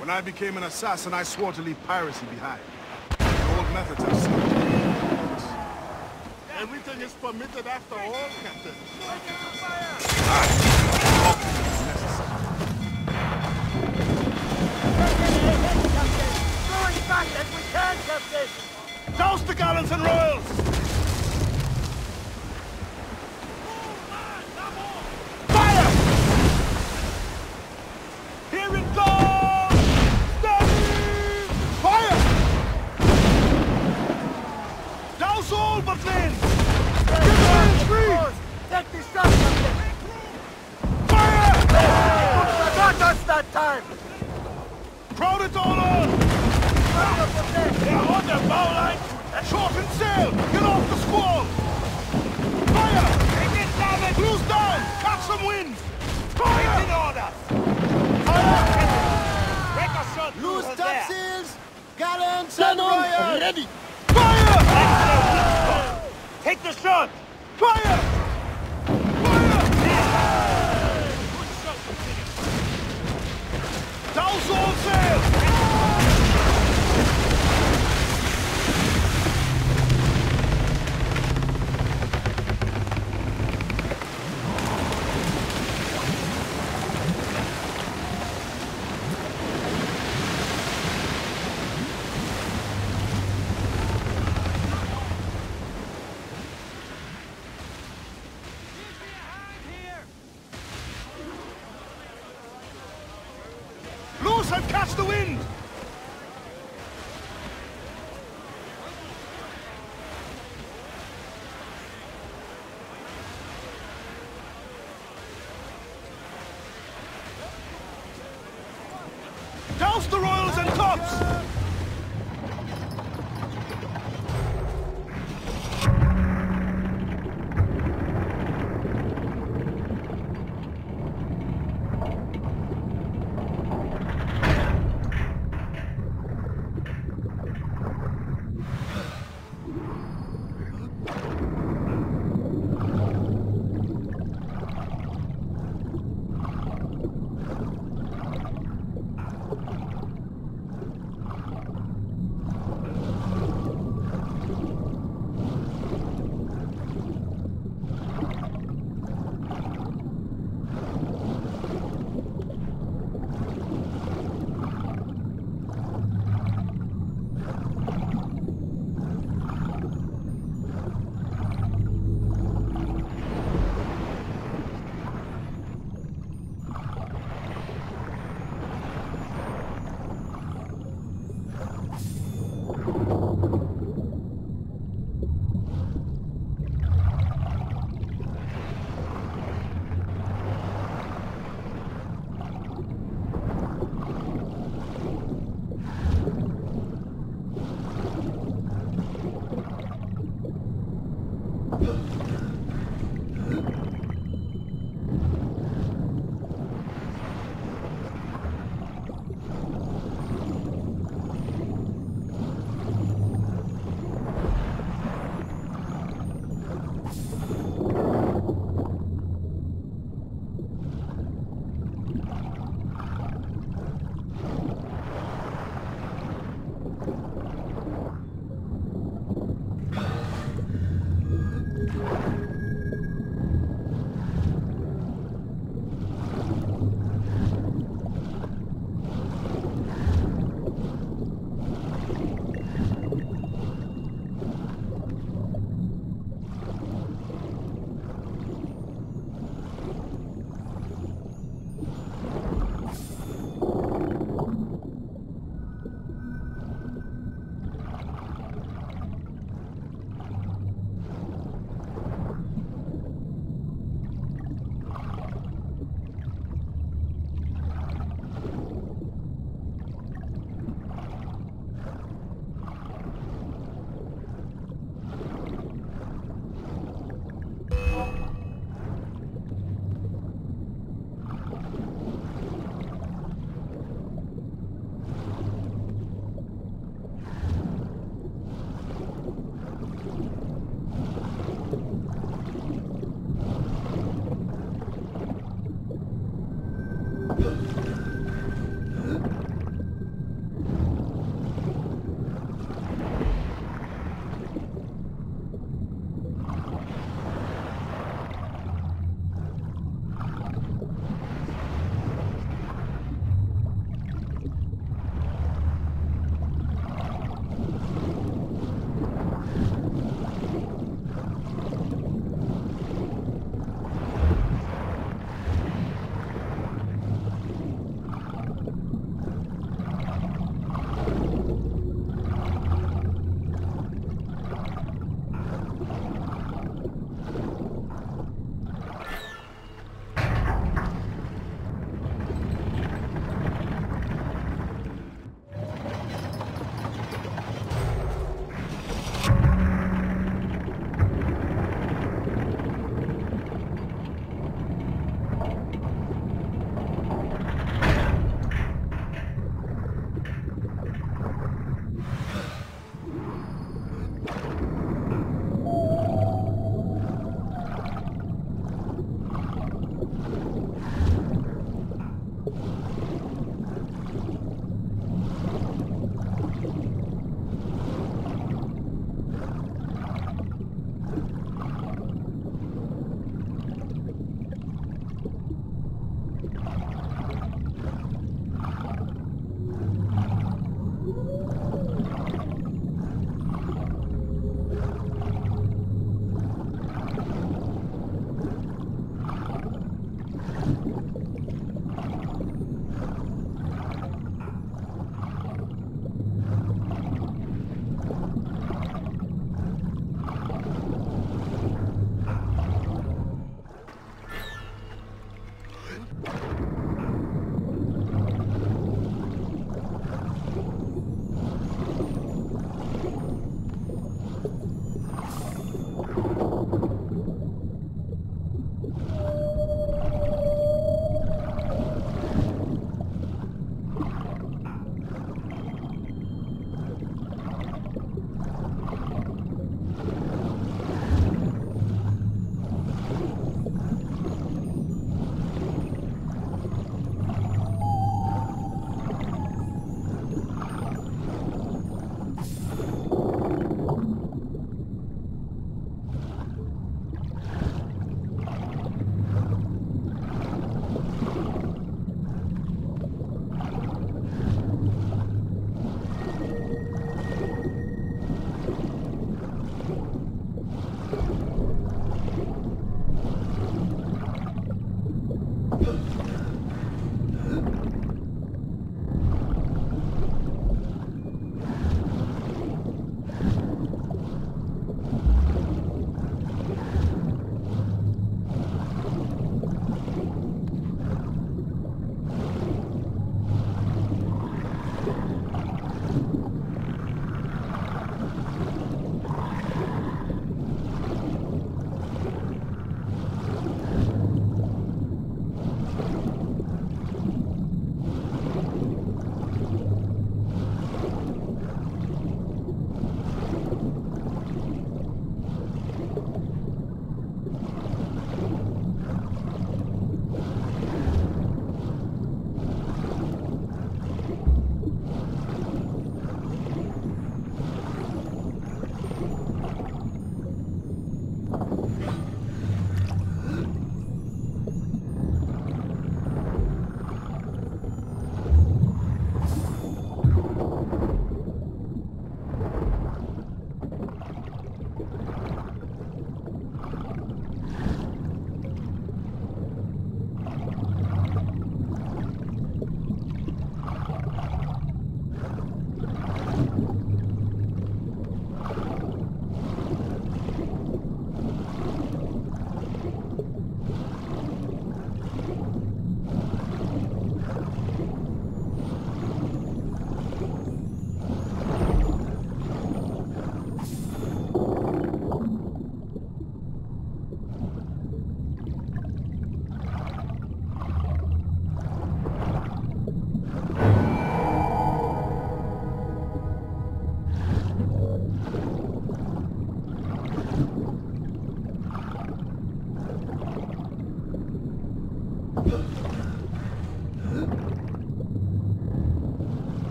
When I became an assassin, I swore to leave piracy behind. The old methods have served me. Everything is permitted after all, Captain. Throw it back as we can, Captain! Toast the gallants and royals! The royals and tops!